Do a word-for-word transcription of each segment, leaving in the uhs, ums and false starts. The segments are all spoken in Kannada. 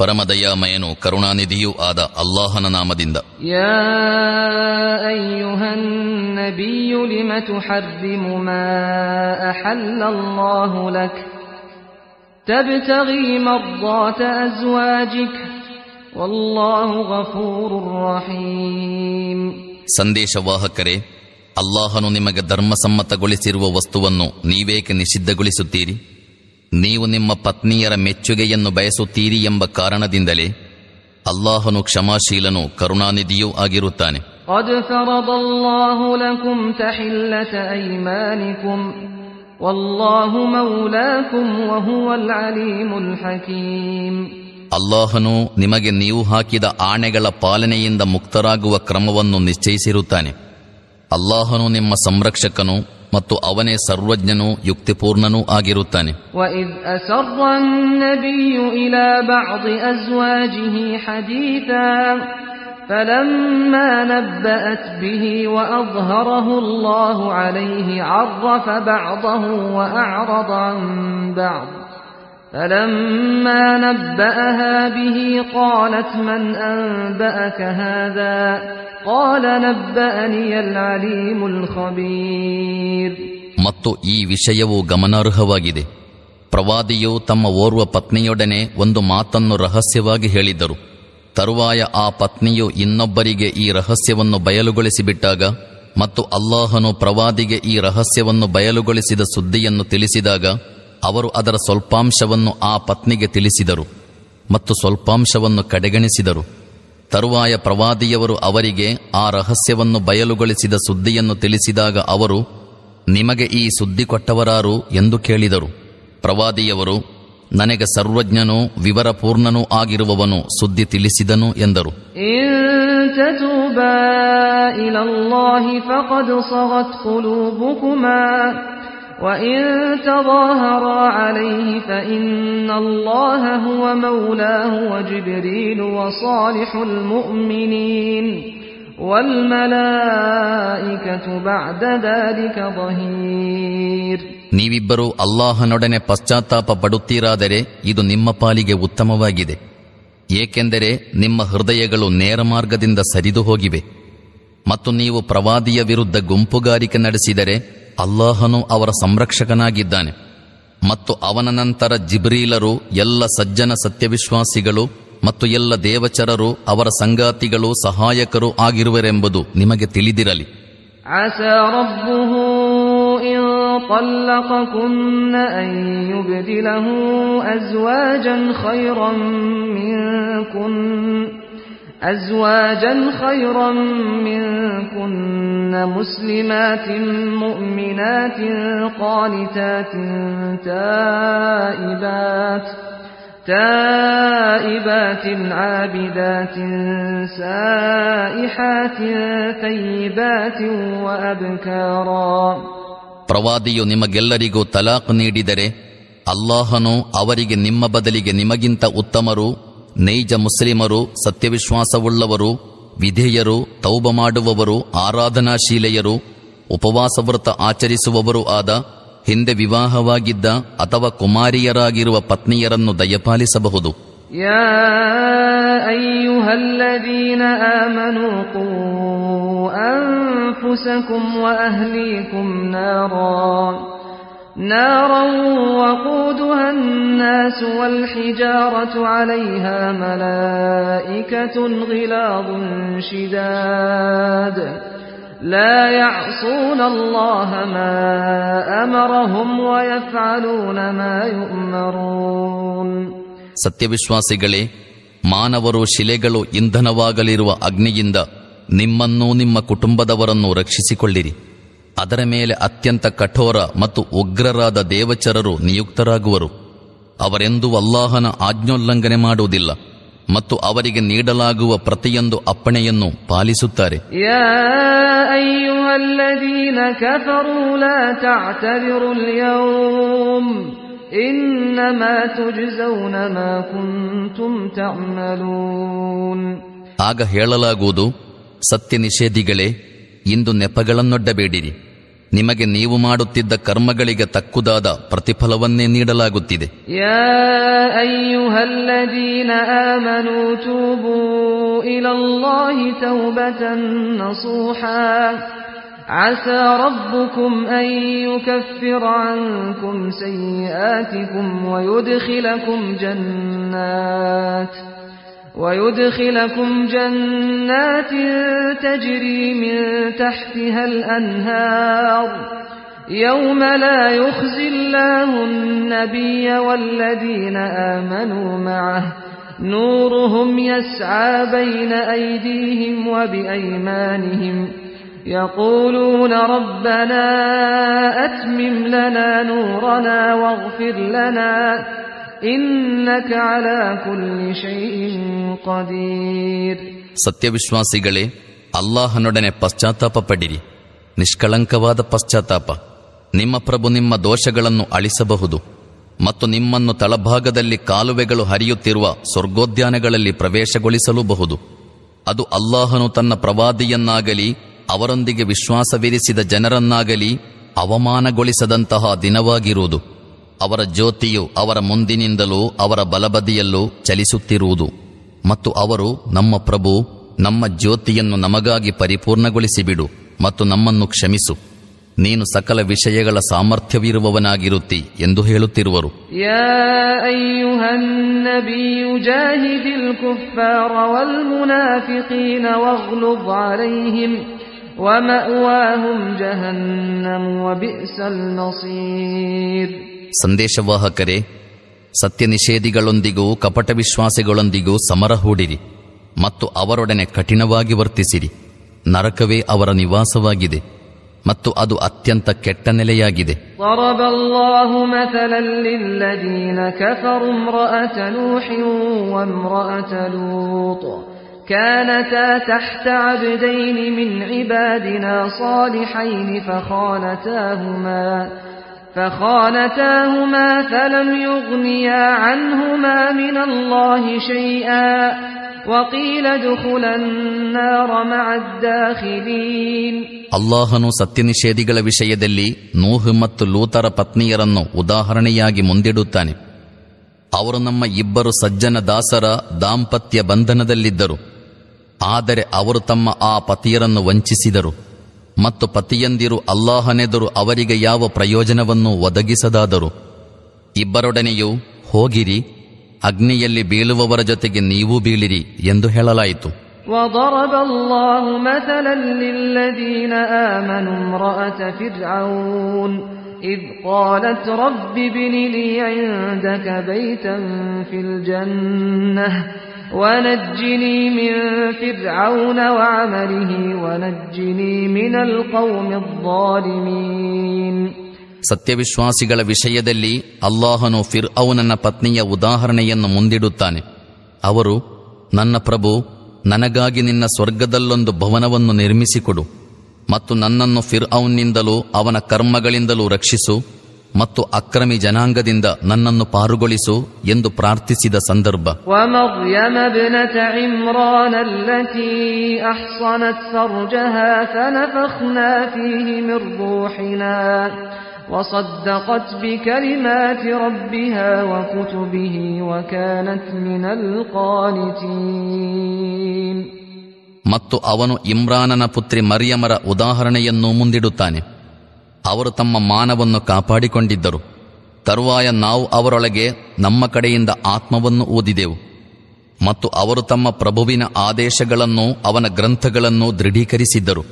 ಪರಮದಯಾಮಯನು ಕರುಣಾನಿಧಿಯೂ ಆದ ಅಲ್ಲಾಹನ ನಾಮದಿಂದ. ಯಾ ಅಯ್ಯುಹನ್ ನಬಿಯು ಲಿಮ ತುಹರ್ರಿಮು ಮಾ ಅಹಲ್ಲಲ್ಲಾಹು ಲಕ್ ತಬ್ತಗಿ ಮರ್ದಾತ ಅಜ್ವಾಜಿಕ್ ವಲ್ಲಾಹು ಗಫೂರುರ್ ರಹೀಂ. ಸಂದೇಶವಾಹಕರೇ, ಅಲ್ಲಾಹನು ನಿಮಗೆ ಧರ್ಮಸಮ್ಮತಗೊಳಿಸಿರುವ ವಸ್ತುವನ್ನು ನೀವೇಕೆ ನಿಷಿದ್ಧಗೊಳಿಸುತ್ತೀರಿ? ನೀವು ನಿಮ್ಮ ಪತ್ನಿಯರ ಮೆಚ್ಚುಗೆಯನ್ನು ಬಯಸುತ್ತೀರಿ ಎಂಬ ಕಾರಣದಿಂದಲೇ ಅಲ್ಲಾಹನು ಕ್ಷಮಾಶೀಲನು ಕರುಣಾನಿಧಿಯೂ ಆಗಿರುತ್ತಾನೆ. ಅಲ್ಲಾಹನು ನಿಮಗೆ ನೀವು ಹಾಕಿದ ಆಣೆಗಳ ಪಾಲನೆಯಿಂದ ಮುಕ್ತರಾಗುವ ಕ್ರಮವನ್ನು ನಿಶ್ಚಯಿಸಿರುತ್ತಾನೆ. ಅಲ್ಲಾಹನು ನಿಮ್ಮ ಸಂರಕ್ಷಕನು ಮತ್ತು ಅವನೇ ಸರ್ವಜ್ಞನೂ ಯುಕ್ತಿಪೂರ್ಣನೂ ಆಗಿರುತ್ತಾನೆ. وَإِذْ أَسَرَّ النَّبِيُّ إِلَى بَعْضِ أَزْوَاجِهِ حَدِيثًا فَلَمَّا نَبَّأَتْ بِهِ وَأَظْهَرَهُ اللَّهُ عَلَيْهِ عَرَّفَ بَعْضَهُ وَأَعْرَضَ عَنْ بَعْضٍ فَلَمَّا نَبَّأَهَا بِهِ قَالَتْ مَنْ أَنْبَأَكَ هَذَا ಮತ್ತು ಈ ವಿಷಯವು ಗಮನಾರ್ಹವಾಗಿದೆ. ಪ್ರವಾದಿಯು ತಮ್ಮ ಓರ್ವ ಪತ್ನಿಯೊಡನೆ ಒಂದು ಮಾತನ್ನು ರಹಸ್ಯವಾಗಿ ಹೇಳಿದ್ದರು. ತರುವಾಯ ಆ ಪತ್ನಿಯು ಇನ್ನೊಬ್ಬರಿಗೆ ಈ ರಹಸ್ಯವನ್ನು ಬಯಲುಗೊಳಿಸಿಬಿಟ್ಟಾಗ ಮತ್ತು ಅಲ್ಲಾಹನು ಪ್ರವಾದಿಗೆ ಈ ರಹಸ್ಯವನ್ನು ಬಯಲುಗೊಳಿಸಿದ ಸುದ್ದಿಯನ್ನು ತಿಳಿಸಿದಾಗ ಅವರು ಅದರ ಸ್ವಲ್ಪಾಂಶವನ್ನು ಆ ಪತ್ನಿಗೆ ತಿಳಿಸಿದರು ಮತ್ತು ಸ್ವಲ್ಪಾಂಶವನ್ನು ಕಡೆಗಣಿಸಿದರು. ತರುವಾಯ ಪ್ರವಾದಿಯವರು ಅವರಿಗೆ ಆ ರಹಸ್ಯವನ್ನು ಬಯಲುಗೊಳಿಸಿದ ಸುದ್ದಿಯನ್ನು ತಿಳಿಸಿದಾಗ ಅವರು, ನಿಮಗೆ ಈ ಸುದ್ದಿ ಕೊಟ್ಟವರಾರು ಎಂದು ಕೇಳಿದರು. ಪ್ರವಾದಿಯವರು, ನನಗೆ ಸರ್ವಜ್ಞನೂ ವಿವರಪೂರ್ಣನೂ ಆಗಿರುವವನು ಸುದ್ದಿ ತಿಳಿಸಿದನು ಎಂದರು. ನೀವಿಬ್ಬರೂ ಅಲ್ಲಾಹನೊಡನೆ ಪಶ್ಚಾತ್ತಾಪ ಪಡುತ್ತೀರಾದರೆ ಇದು ನಿಮ್ಮ ಪಾಲಿಗೆ ಉತ್ತಮವಾಗಿದೆ, ಏಕೆಂದರೆ ನಿಮ್ಮ ಹೃದಯಗಳು ನೇರ ಮಾರ್ಗದಿಂದ ಸರಿದು ಹೋಗಿವೆ. ಮತ್ತು ನೀವು ಪ್ರವಾದಿಯ ವಿರುದ್ಧ ಗುಂಪುಗಾರಿಕೆ ನಡೆಸಿದರೆ ಅಲ್ಲಾಹನು ಅವರ ಸಂರಕ್ಷಕನಾಗಿದ್ದಾನೆ ಮತ್ತು ಅವನ ನಂತರ ಜಿಬ್ರೀಲರು, ಎಲ್ಲ ಸಜ್ಜನ ಸತ್ಯವಿಶ್ವಾಸಿಗಳು ಮತ್ತು ಎಲ್ಲ ದೇವಚರರು ಅವರ ಸಂಗಾತಿಗಳು ಸಹಾಯಕರು ಆಗಿರುವರೆಂಬುದು ನಿಮಗೆ ತಿಳಿದಿರಲಿ. أزواجا خيرا منكن مسلمات مؤمنات قانتات تائبات تائبات عابدات سائحات ثيبات وأبكارا. ಪ್ರವಾದಿಯು ನಿಮಗೆಲ್ಲರಿಗೂ ತಲಾಕ್ ನೀಡಿದರೆ ಅಲ್ಲಾಹನು ಅವರಿಗೆ ನಿಮ್ಮ ಬದಲಿಗೆ ನಿಮಗಿಂತ ಉತ್ತಮರು, ನೈಜ ಮುಸ್ಲಿಮರು, ಸತ್ಯವಿಶ್ವಾಸವುಳ್ಳವರು, ವಿಧೇಯರು, ತೌಬ ಮಾಡುವವರು, ಆರಾಧನಾಶೀಲೆಯರು, ಉಪವಾಸವ್ರತ ಆಚರಿಸುವವರು ಆದ ಹಿಂದೆ ವಿವಾಹವಾಗಿದ್ದ ಅಥವಾ ಕುಮಾರಿಯರಾಗಿರುವ ಪತ್ನಿಯರನ್ನು ದಯಪಾಲಿಸಬಹುದು. ಯಾ ಅಯ್ಯುಹಲ್ಲದೀನ ಆಮನೂ ಕೂ ಅನ್ಫುಸಕುಂ ವಅಹ್ಲೀಕುಂ ನಾರಾ نارا وقودها الناس والحجارة عليها ملائكة غلاظ شداد لا يعصون الله ما أمرهم ويفعلون ما يؤمرون. ಸತ್ಯವಿಶ್ವಾಸಿಗಳೇ, ಮಾನವರು ಶಿಲೆಗಳು ಇಂಧನವಾಗಲಿರುವ ಅಗ್ನಿಯಿಂದ ನಿಮ್ಮನ್ನೂ ನಿಮ್ಮ ಕುಟುಂಬದವರನ್ನು ರಕ್ಷಿಸಿಕೊಳ್ಳಿರಿ. ಅದರ ಮೇಲೆ ಅತ್ಯಂತ ಕಠೋರ ಮತ್ತು ಉಗ್ರರಾದ ದೇವಚರರು ನಿಯುಕ್ತರಾಗುವರು. ಅವರೆಂದೂ ಅಲ್ಲಾಹನ ಆಜ್ಞೋಲ್ಲಂಘನೆ ಮಾಡುವುದಿಲ್ಲ ಮತ್ತು ಅವರಿಗೆ ನೀಡಲಾಗುವ ಪ್ರತಿಯೊಂದು ಅಪ್ಪಣೆಯನ್ನು ಪಾಲಿಸುತ್ತಾರೆ. ಯಾ ಅಯ್ಯುಹಲ್ಲದೀನ ಕಫರೂ ಲಾ ತಅತದಿರುಲ್ ಯೌಮ್ ಇನ್ನಮಾ ತುಜ್ಜೌನ ಮಾ ಕುಂತುಮ್ ತಅಮಲೂನ್. ಆಗ ಹೇಳಲಾಗುವುದು, ಸತ್ಯ ನಿಷೇಧಿಗಳೇ, ಇಂದು ನೆಪಗಳನ್ನೊಡ್ಡಬೇಡಿರಿ, ನಿಮಗೆ ನೀವು ಮಾಡುತ್ತಿದ್ದ ಕರ್ಮಗಳಿಗೆ ತಕ್ಕುದಾದ ಪ್ರತಿಫಲವನ್ನೇ ನೀಡಲಾಗುತ್ತಿದೆ. ಯಾ ಅಯ್ಯುಹಲ್ಲದೀನ ಆಮನೂ ತೂಬೂ ಇಲಲ್ಲಾಹಿ ತೌಬತನ್ ನಸೂಹಾ عسى ربكم أن يكفر عنكم سيئاتكم ويدخلكم جنات ويدخلكم جنات تجري من تحتها الأنهار يوم لا يخزي الله النبي والذين آمنوا معه نورهم يسعى بين أيديهم وبأيمانهم يقولون ربنا أتمم لنا نورنا واغفر لنا إنك على كل شيء قدير. ಸತ್ಯವಿಶ್ವಾಸಿಗಳೇ, ಅಲ್ಲಾಹನೊಡನೆ ಪಶ್ಚಾತ್ತಾಪ ಪಡಿರಿ, ನಿಷ್ಕಳಂಕವಾದ ಪಶ್ಚಾತ್ತಾಪ. ನಿಮ್ಮ ಪ್ರಭು ನಿಮ್ಮ ದೋಷಗಳನ್ನು ಅಳಿಸಬಹುದು ಮತ್ತು ನಿಮ್ಮನ್ನು ತಳಭಾಗದಲ್ಲಿ ಕಾಲುವೆಗಳು ಹರಿಯುತ್ತಿರುವ ಸ್ವರ್ಗೋದ್ಯಾನಗಳಲ್ಲಿ ಪ್ರವೇಶಗೊಳಿಸಲೂಬಹುದು. ಅದು ಅಲ್ಲಾಹನು ತನ್ನ ಪ್ರವಾದಿಯನ್ನಾಗಲಿ ಅವರೊಂದಿಗೆ ವಿಶ್ವಾಸವಿರಿಸಿದ ಜನರನ್ನಾಗಲಿ ಅವಮಾನಗೊಳಿಸದಂತಹ ದಿನವಾಗಿರುವುದು. ಅವರ ಜ್ಯೋತಿಯು ಅವರ ಮುಂದಿನಿಂದಲೂ ಅವರ ಬಲಬದಿಯಲ್ಲೂ ಚಲಿಸುತ್ತಿರುವುದು ಮತ್ತು ಅವರು, ನಮ್ಮ ಪ್ರಭು, ನಮ್ಮ ಜ್ಯೋತಿಯನ್ನು ನಮಗಾಗಿ ಪರಿಪೂರ್ಣಗೊಳಿಸಿಬಿಡು ಮತ್ತು ನಮ್ಮನ್ನು ಕ್ಷಮಿಸು, ನೀನು ಸಕಲ ವಿಷಯಗಳ ಸಾಮರ್ಥ್ಯವಿರುವವನಾಗಿರುತ್ತಿ ಎಂದು ಹೇಳುತ್ತಿರುವರು. ಸಂದೇಶವಾಹಕರೇ, ಸತ್ಯ ನಿಷೇಧಿಗಳೊಂದಿಗೂ ಕಪಟ ವಿಶ್ವಾಸಿಗಳೊಂದಿಗೂ ಸಮರ ಹೂಡಿರಿ ಮತ್ತು ಅವರೊಡನೆ ಕಠಿಣವಾಗಿ ವರ್ತಿಸಿರಿ. ನರಕವೇ ಅವರ ನಿವಾಸವಾಗಿದೆ ಮತ್ತು ಅದು ಅತ್ಯಂತ ಕೆಟ್ಟ ನೆಲೆಯಾಗಿದೆ. ವರಬಲ್ಲಾಹು ಮತಲಲ್ ಲಿಲ್ಲದೀನ ಕಫರು ಇಮ್ರಅತ ನೂಹಿನ್ ವ ಇಮ್ರಅತ ಲೂತ್ ಕಾನತಾ ತಹ್ತ ಅಬ್ದೈನಿ ಮಿನ್ ಇಬಾದಿನಾ ಸಾಲಿಹೈನಿ ಫಖಾನತಾಹುಮಾ فخانتاهما فلم يغنيا عنهما من الله شيئا وقيل ادخلا النار مع الداخلين. ಅಲ್ಲಾಹನು ಸತ್ಯನಿಷೇಧಿಗಳ ವಿಷಯದಲ್ಲಿ ನೂಹ್ ಮತ್ತು ಲೂತರ ಪತ್ನಿಯರನ್ನು ಉದಾಹರಣೆಯಾಗಿ ಮುಂದಿಡುತ್ತಾನೆ. ಅವರು ನಮ್ಮ ಇಬ್ಬರು ಸಜ್ಜನ ದಾಸರ ದಾಂಪತ್ಯ ಬಂಧನದಲ್ಲಿದ್ದರು, ಆದರೆ ಅವರು ತಮ್ಮ ಆ ಪತಿಯರನ್ನು ವಂಚಿಸಿದರು ಮತ್ತು ಪತಿಯಂದಿರು ಅಲ್ಲಾಹನೆದುರು ಅವರಿಗೆ ಯಾವ ಪ್ರಯೋಜನವನ್ನು ಒದಗಿಸದಾದರು. ಇಬ್ಬರೊಡನೆಯೂ, ಹೋಗಿರಿ, ಅಗ್ನಿಯಲ್ಲಿ ಬೀಳುವವರ ಜೊತೆಗೆ ನೀವೂ ಬೀಳಿರಿ ಎಂದು ಹೇಳಲಾಯಿತು. وضرب الله مثلا للذين آمنوا امرأة فرعون إذ قالت رب ابن لي عندك بيتا في الجنة ونجني من فرعون وعمله ونجني من القوم الظالمين. ಸತ್ಯವಿಶ್ವಾಸಿಗಳ ವಿಷಯದಲ್ಲಿ ಅಲ್ಲಾಹನು ಫಿರ್ಔನನ ಪತ್ನಿಯ ಉದಾಹರಣೆಯನ್ನು ಮುಂದಿಡುತ್ತಾನೆ. ಅವರು, ನನ್ನ ಪ್ರಭು, ನನಗಾಗಿ ನಿನ್ನ ಸ್ವರ್ಗದಲ್ಲೊಂದು ಭವನವನ್ನು ನಿರ್ಮಿಸಿಕೊಡು ಮತ್ತು ನನ್ನನ್ನು ಫಿರ್ಔನ್ನಿಂದಲೂ ಅವನ ಕರ್ಮಗಳಿಂದಲೂ ರಕ್ಷಿಸು ಮತ್ತು ಅಕ್ರಮಿ ಜನಾಂಗದಿಂದ ನನ್ನನ್ನು ಪಾರುಗೊಳಿಸು ಎಂದು ಪ್ರಾರ್ಥಿಸಿದ ಸಂದರ್ಭ. ಮತ್ತು ಅವನು ಇಮ್ರಾನನ ಪುತ್ರಿ ಮರಿಯಮರ ಉದಾಹರಣೆಯನ್ನು ಮುಂದಿಡುತ್ತಾನೆ. ಅವರು ತಮ್ಮ ಮಾನವನ್ನು ಕಾಪಾಡಿಕೊಂಡಿದ್ದರು. ತರುವಾಯ ನಾವು ಅವರೊಳಗೆ ನಮ್ಮ ಕಡೆಯಿಂದ ಆತ್ಮವನ್ನು ಓದಿದೆವು ಮತ್ತು ಅವರು ತಮ್ಮ ಪ್ರಭುವಿನ ಆದೇಶಗಳನ್ನು ಅವನ ಗ್ರಂಥಗಳನ್ನು ದೃಢೀಕರಿಸಿದ್ದರು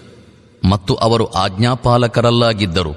ಮತ್ತು ಅವರು ಆಜ್ಞಾಪಾಲಕರಲ್ಲಾಗಿದ್ದರು.